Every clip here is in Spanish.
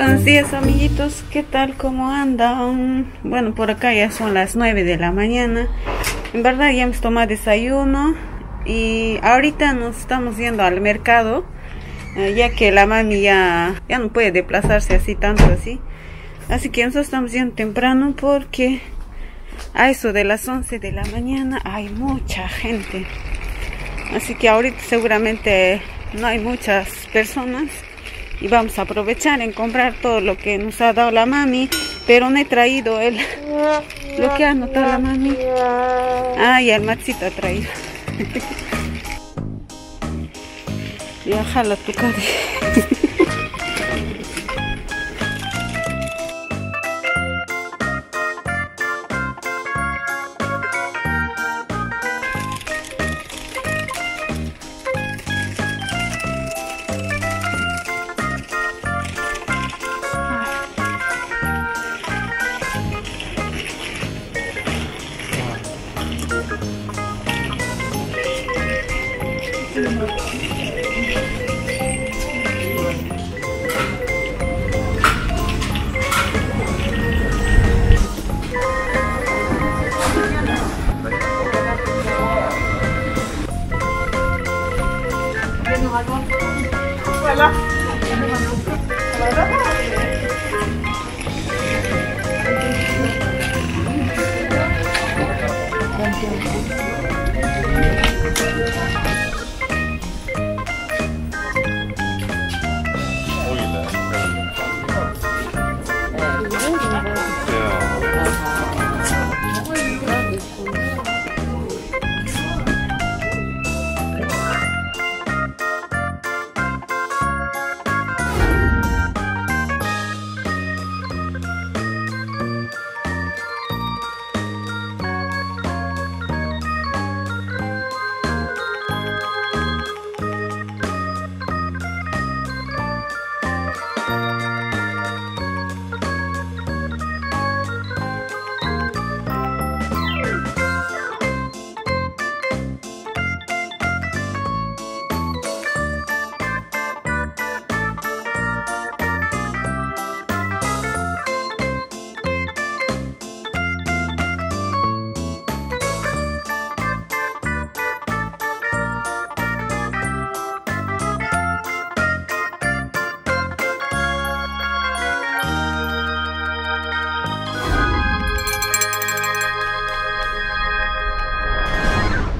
Buenos días, amiguitos, ¿qué tal? ¿Cómo andan? Bueno, por acá ya son las 9 de la mañana. En verdad ya hemos tomado desayuno y ahorita nos estamos yendo al mercado, ya que la mami ya no puede desplazarse así tanto así. Así que nosotros estamos yendo temprano porque a eso de las 11 de la mañana hay mucha gente. Así que ahorita seguramente no hay muchas personas. Y vamos a aprovechar en comprar todo lo que nos ha dado la mami. Pero no he traído lo que ha anotado la mami. Ay, el Maxito ha traído. Ya jala tu cara.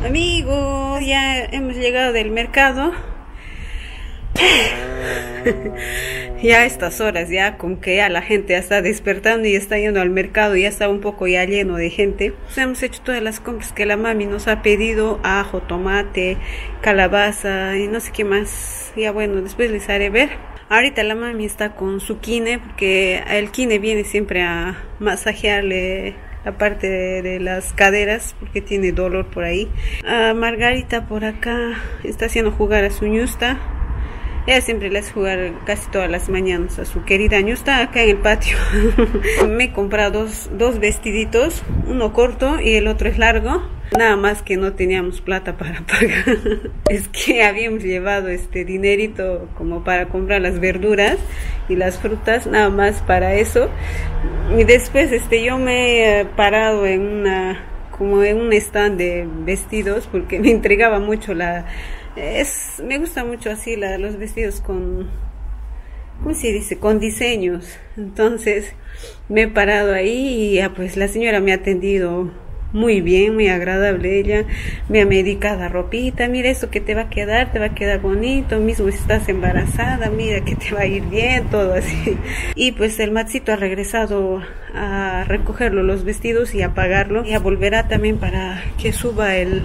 Amigos, ya hemos llegado del mercado. Ya a estas horas, ya como que ya la gente ya está despertando y está yendo al mercado. Ya está un poco ya lleno de gente. Nos hemos hecho todas las compras que la mami nos ha pedido: ajo, tomate, calabaza y no sé qué más. Ya bueno, después les haré ver. Ahorita la mami está con su kine, porque el kine viene siempre a masajearle la parte de las caderas porque tiene dolor por ahí. Margarita por acá está haciendo jugar a su ñusta. Ella siempre le hace jugar casi todas las mañanas a su querida ñusta acá en el patio. Me he comprado dos vestiditos, uno corto y el otro es largo. Nada más que no teníamos plata para pagar. Es que habíamos llevado este dinerito como para comprar las verduras y las frutas, nada más para eso. Y después yo me he parado en un stand de vestidos porque me intrigaba mucho me gusta mucho así los vestidos con, ¿cómo se dice?, con diseños. Entonces me he parado ahí y pues la señora me ha atendido muy bien, muy agradable ella. Me ha medicado la ropita. Mira esto que te va a quedar bonito. Mismo si estás embarazada, mira que te va a ir bien, todo así. Y pues el Maxito ha regresado a recogerlo los vestidos y a pagarlo. Ya volverá también para que suba el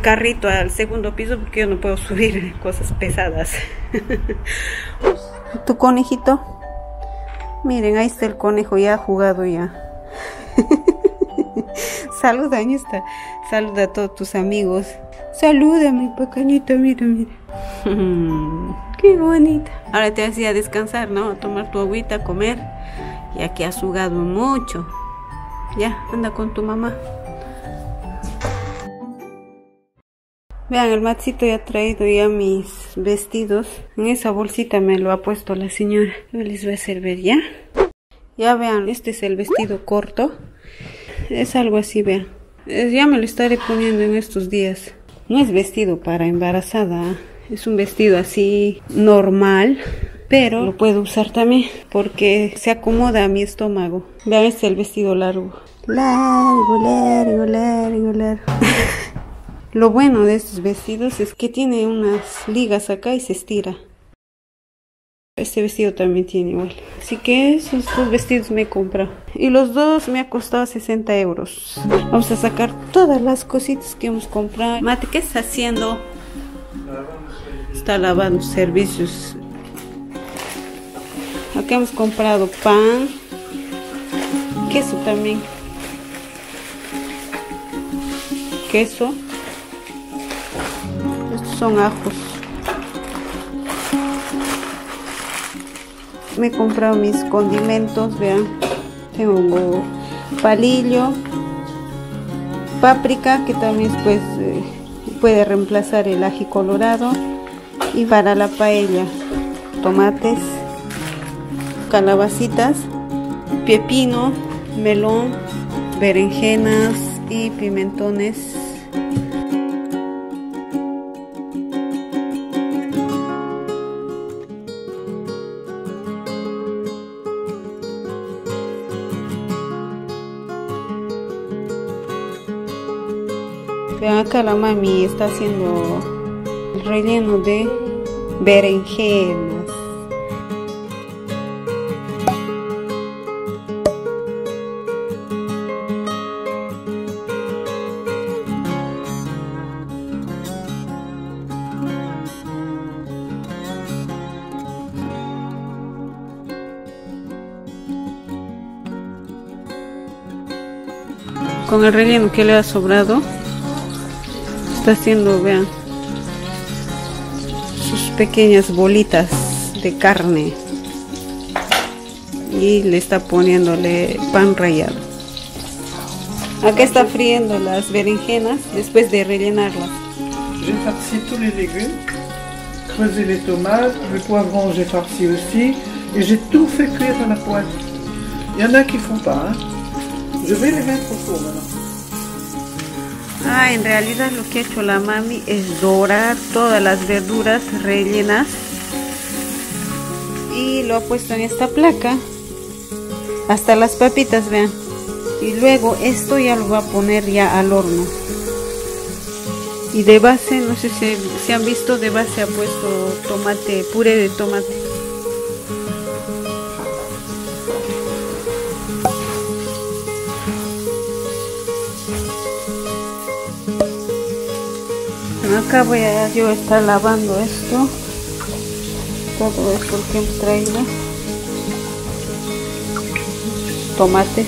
carrito al segundo piso porque yo no puedo subir cosas pesadas. ¿Tu conejito? Miren, ahí está el conejo, ya ha jugado ya. Saluda, Añusta. Saluda a todos tus amigos. Saluda, mi pequeñito, mira, mira. Qué bonita. Ahora te hacía descansar, ¿no? A tomar tu agüita, a comer. Ya que has jugado mucho. Ya, anda con tu mamá. Vean, el matcito ya ha traído ya mis vestidos. En esa bolsita me lo ha puesto la señora. Yo les voy a hacer ver ya. Ya vean, este es el vestido corto. Es algo así, vean. Ya me lo estaré poniendo en estos días. No es vestido para embarazada. Es un vestido así normal. Pero lo puedo usar también porque se acomoda a mi estómago. Vean, este es el vestido largo. Largo. Lo bueno de estos vestidos es que tiene unas ligas acá y se estira. Este vestido también tiene igual. Así que esos dos vestidos me he comprado. Y los dos me ha costado 60 euros. Vamos a sacar todas las cositas que hemos comprado. Mate, ¿qué está haciendo? Está lavando servicios. Acá hemos comprado pan. Queso también. Queso. Son ajos. Me he comprado mis condimentos, vean. Tengo palillo, páprica, que también pues, puede reemplazar el ají colorado. Y para la paella, tomates, calabacitas, pepino, melón, berenjenas y pimentones. Vean, acá la mami está haciendo el relleno de berenjenas. Con el relleno que le ha sobrado, está haciendo, vean, sus pequeñas bolitas de carne y le está poniéndole pan rallado. Acá está friendo las berenjenas después de rellenarlas. J'ai farci tous les légumes, creusé les tomates, le poivron j'ai farci aussi et j'ai tout fait cuire à la poêle. Il y en a qui font pas, hein? Je vais les mettre au four maintenant. Ah, en realidad lo que ha hecho la mami es dorar todas las verduras rellenas y lo ha puesto en esta placa, hasta las papitas, vean. Y luego esto ya lo va a poner ya al horno. Y de base, no sé si han visto, de base ha puesto tomate, puré de tomate. Acá voy a yo estar lavando esto, todo esto que hemos traído, tomates.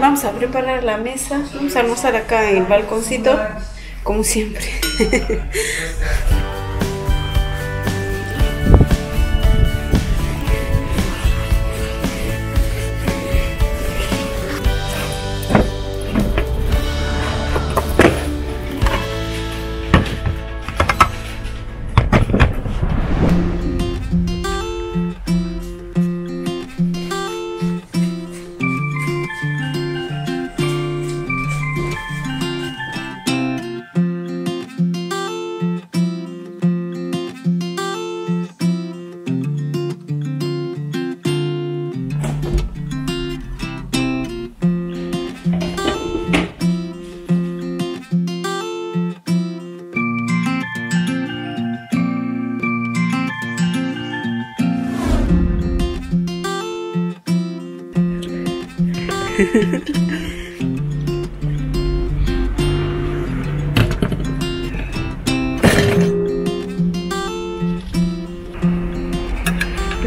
Vamos a preparar la mesa, vamos a almorzar acá en el balconcito, como siempre.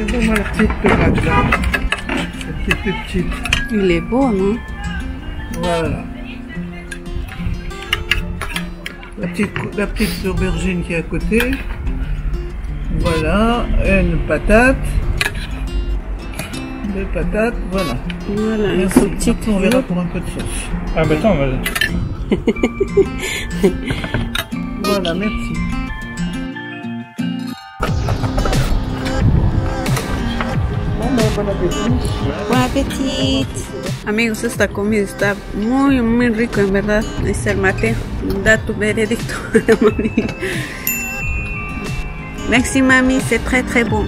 C'est vraiment la petite tomate là. C'est plus petite. Il est beau, non? Voilà. La petite aubergine qui est à côté. Voilà. Une patate. les patates, voilà. Voilà, un petit peu. On verra pour un peu de sauce. Ah, bah attends, vas-y. Voilà, merci. Buen apetito. Amigos, esta comida está muy, muy rica, en verdad. Es el mate. Da tu veredicto. Merci, mami. C'est très, très bon.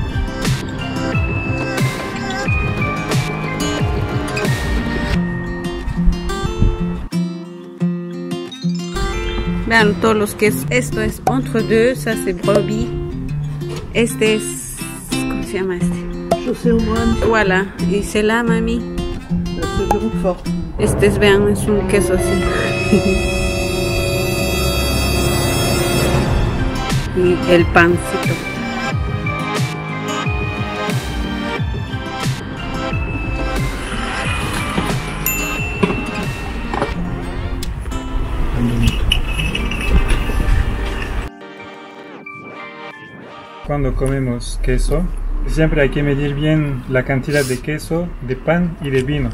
Vean todos los quesos. Esto es entre deux, ça c'est brebis. Este es... ¿Cómo se llama este? Chaussée au moine. Voilà. Y c'est là, mami. Este es, vean, es un queso así. Y el pancito. Cuando comemos queso, siempre hay que medir bien la cantidad de queso, de pan y de vino,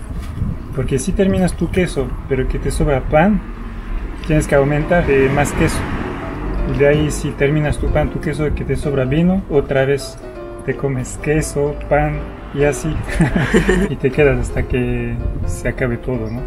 porque si terminas tu queso pero que te sobra pan, tienes que aumentar más queso. De ahí, si terminas tu pan, tu queso, que te sobra vino, otra vez te comes queso, pan y así y te quedas hasta que se acabe todo, ¿no?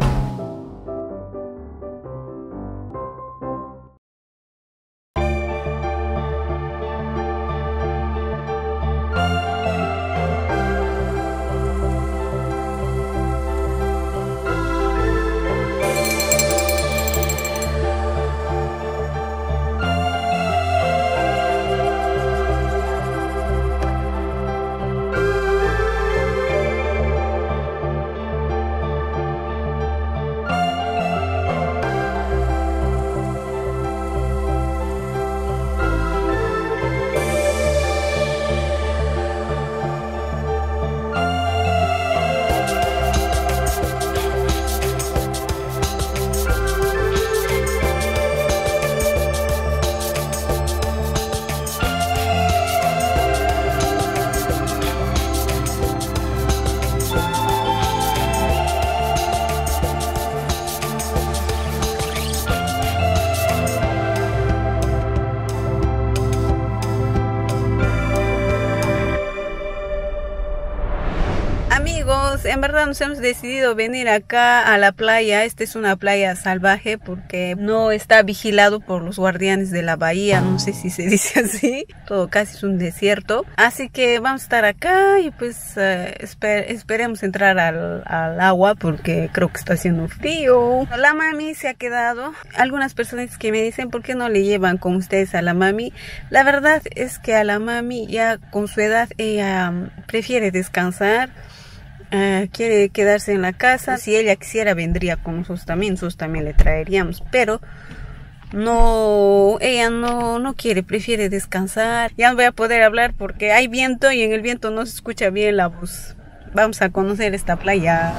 En verdad nos hemos decidido venir acá a la playa. Esta es una playa salvaje porque no está vigilado por los guardianes de la bahía, no sé si se dice así. Todo casi es un desierto. Así que vamos a estar acá y pues esperemos entrar al agua porque creo que está haciendo frío. La mami se ha quedado. Algunas personas que me dicen ¿por qué no le llevan con ustedes a la mami? La verdad es que a la mami ya con su edad ella prefiere descansar. Quiere quedarse en la casa. Si ella quisiera vendría con nosotros también, nosotros también le traeríamos, pero no, ella no quiere, prefiere descansar. Ya no voy a poder hablar porque hay viento y en el viento no se escucha bien la voz. Vamos a conocer esta playa.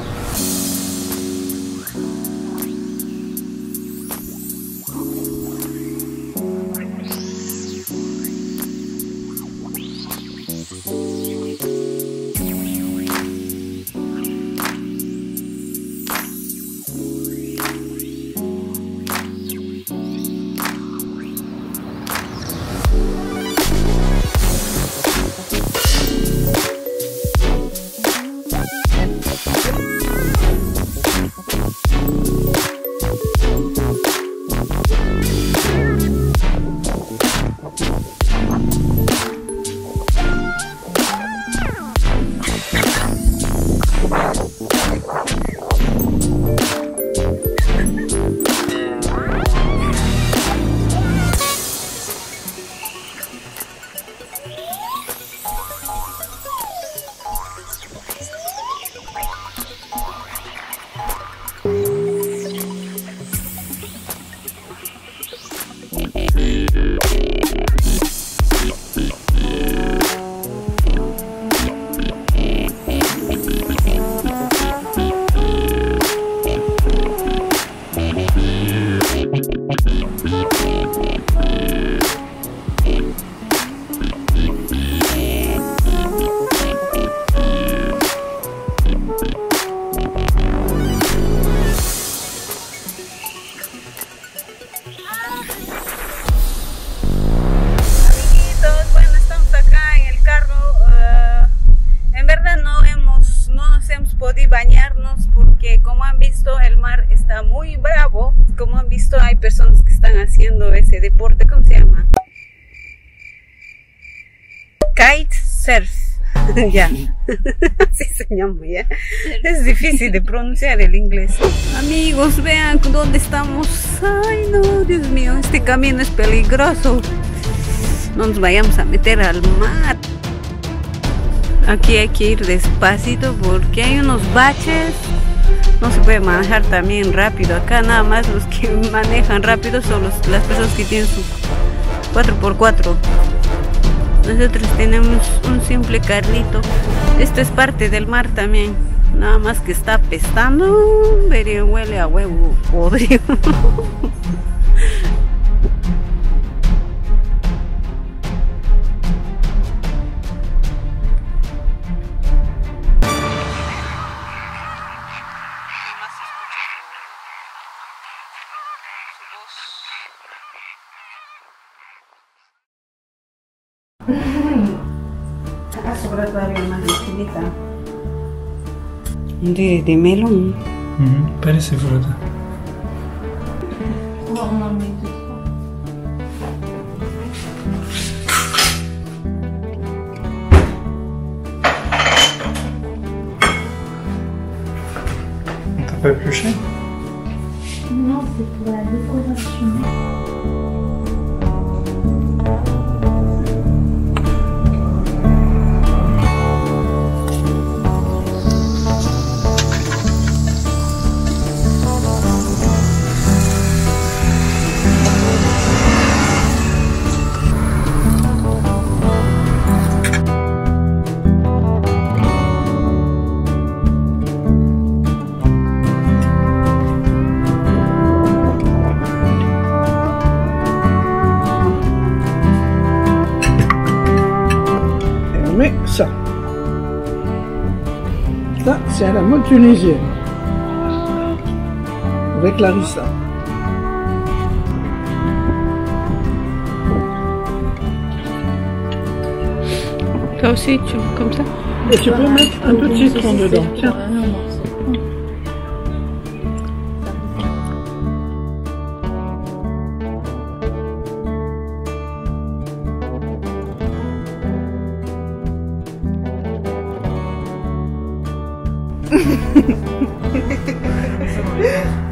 personas que están haciendo ese deporte, ¿cómo se llama? Kitesurf. Ya, sí se llama, ya. Es difícil de pronunciar el inglés. Amigos, vean dónde estamos. Ay, no, Dios mío, este camino es peligroso. No nos vayamos a meter al mar. Aquí hay que ir despacito porque hay unos baches. No se puede manejar también rápido. Acá nada más los que manejan rápido son las personas que tienen su 4x4. Nosotros tenemos un simple carrito. Esto es parte del mar también. Nada más que está apestando. Vería, huele a huevo podrido. Acá sobra todavía más liquidita. De melón. Parece fruta. Un café épluché? Non, c'est pour la décoration. Ça, ça c'est à la mode tunisienne avec la harissa. Toi aussi tu comme ça. Et tu peux mettre un peu de citron dedans. Tiens.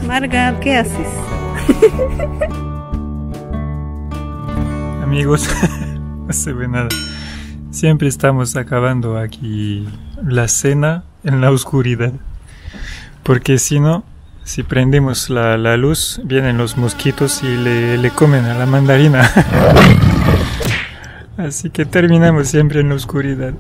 Marga, ¿qué haces? Amigos, no se ve nada. Siempre estamos acabando aquí la cena en la oscuridad. Porque si no, si prendemos la luz, vienen los mosquitos y le comen a la mandarina. Así que terminamos siempre en la oscuridad.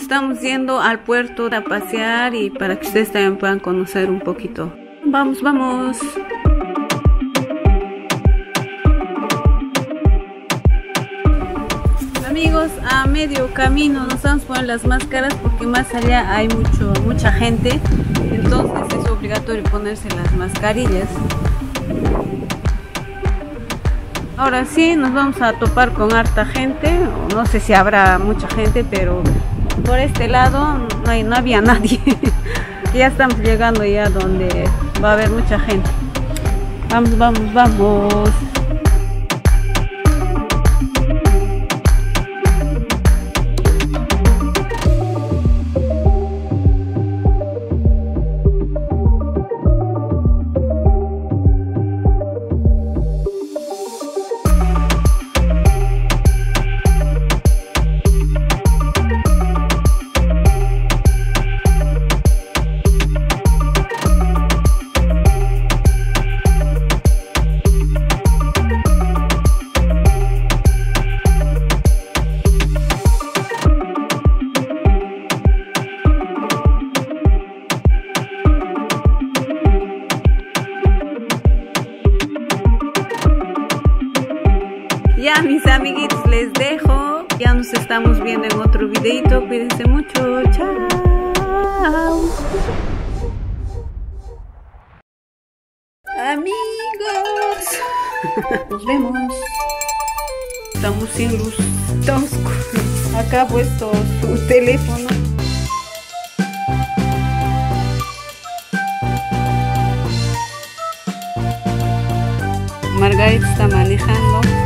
Estamos yendo al puerto a pasear y para que ustedes también puedan conocer un poquito. ¡Vamos, vamos! Amigos, a medio camino nos vamos a poner las máscaras porque más allá hay mucha gente. Entonces es obligatorio ponerse las mascarillas. Ahora sí, nos vamos a topar con harta gente. No sé si habrá mucha gente, pero... por este lado no había nadie. Ya estamos llegando ya donde va a haber mucha gente. Vamos, vamos, vamos. Ya, mis amiguitos, les dejo. Ya nos estamos viendo en otro videito. Cuídense mucho. Chao. Amigos. Nos vemos. Estamos sin luz. Estamos oscuros. Acá ha puesto su teléfono. Guide está manejando.